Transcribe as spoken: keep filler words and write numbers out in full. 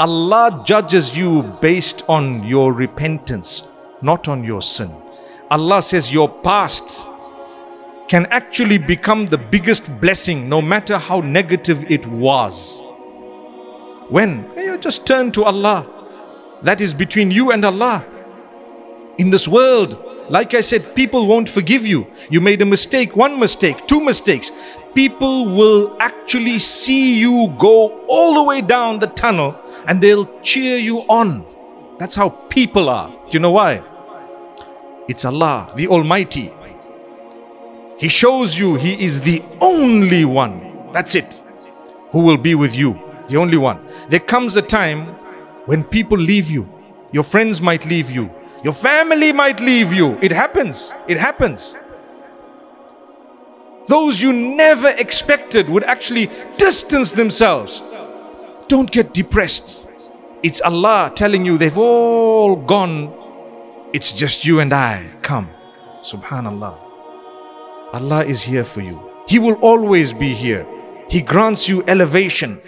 Allah judges you based on your repentance, not on your sin. Allah says your past can actually become the biggest blessing, no matter how negative it was. When? You just turn to Allah. That is between you and Allah. In this world, like I said, people won't forgive you. You made a mistake, one mistake, two mistakes. People will actually see you go all the way down the tunnel and they'll cheer you on. That's how people are. Do you know why? It's Allah, the Almighty. He shows you He is the only one. That's it. Who will be with you? The only one. There comes a time when people leave you. Your friends might leave you. Your family might leave you. It happens. It happens. Those you never expected would actually distance themselves. Don't get depressed. It's Allah telling you they've all gone. It's just you and I. Come. Subhanallah. Allah is here for you. He will always be here. He grants you elevation.